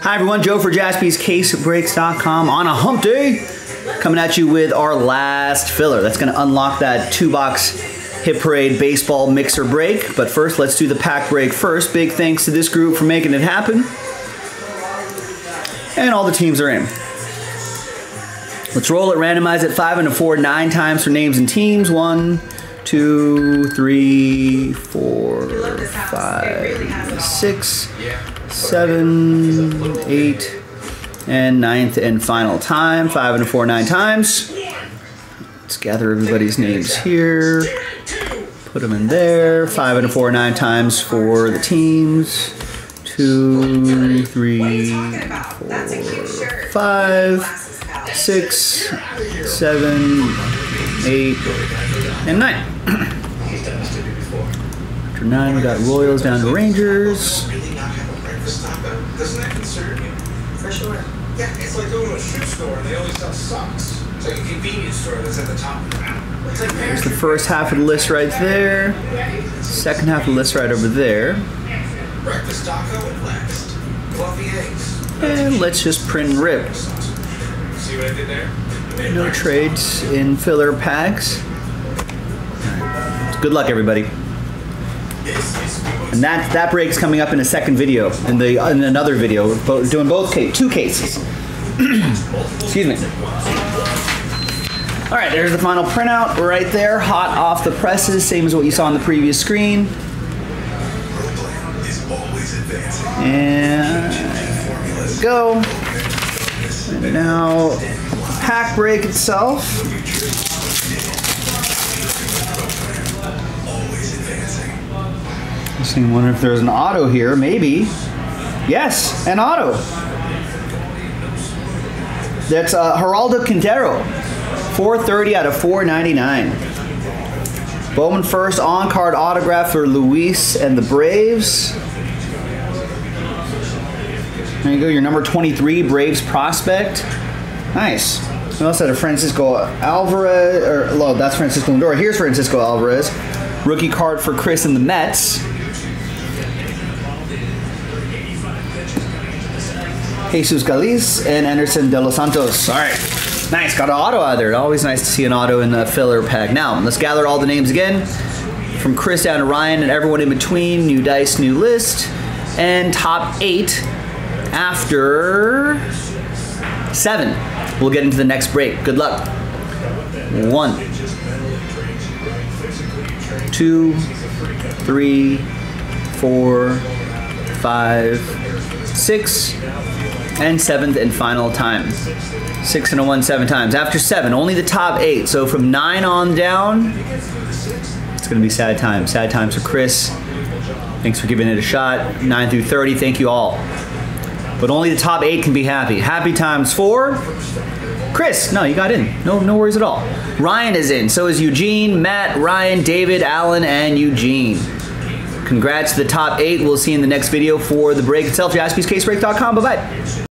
Hi everyone, Joe for Jaspi's CaseBreaks.com on a hump day, coming at you with our last filler. That's going to unlock that 2-box Hit Parade baseball mixer break. But first, let's do the pack break first. Big thanks to this group for making it happen. And all the teams are in. Let's roll it, randomize it 5 and a 4, 9 times for names and teams. 1, 2, 3, 4, 5, 6, 7, 8, and 9th and final time. 5 and a 4, 9 times. Let's gather everybody's names here. Put them in there. 5 and a 4, 9 times for the teams. 2, 3, 4, 5, 6, 7, 8, and 9. After 9, we got Royals down to Rangers. Doesn't that concern you? For sure. Yeah, it's like going to a shoe store and they only sell socks. It's like a convenience store that's at the top of the mountain. It's like there's the first half of the list right there. Second half of the list right over there. Breakfast taco and last. Fluffy eggs. And let's just print and rip. See what I did there? No trades in filler packs. Good luck, everybody. And that break's coming up in a second video, in another video. We're doing two cases. Excuse me. All right, there's the final printout right there, hot off the presses, same as what you saw on the previous screen. And there we go. And now pack break itself. I wonder if there's an auto here, maybe. Yes, an auto. That's Geraldo Quintero, 430 out of 499. Bowman first, on-card autograph for Luis and the Braves. There you go, your number 23 Braves prospect. Nice. We also had a Francisco Alvarez, that's Francisco Lindor. Here's Francisco Alvarez. Rookie card for Chris and the Mets. Jesus Galiz and Anderson de los Santos. All right, nice, got an auto out of there. Always nice to see an auto in the filler pack. Now, let's gather all the names again. From Chris down to Ryan and everyone in between, new dice, new list. And top 8 after 7. We'll get into the next break. Good luck. 1, 2, 3, 4, 5, 6. And 7th and final time. 6 and a 1, 7 times. After 7, only the top 8. So from 9 on down, it's going to be sad times. Sad times for Chris. Thanks for giving it a shot. 9 through 30, thank you all. But only the top 8 can be happy. Happy times for Chris. No, you got in. No worries at all. Ryan is in. So is Eugene, Matt, Ryan, David, Alan, and Eugene. Congrats to the top 8. We'll see you in the next video for the break itself. JaspysCaseBreak.com. Bye-bye.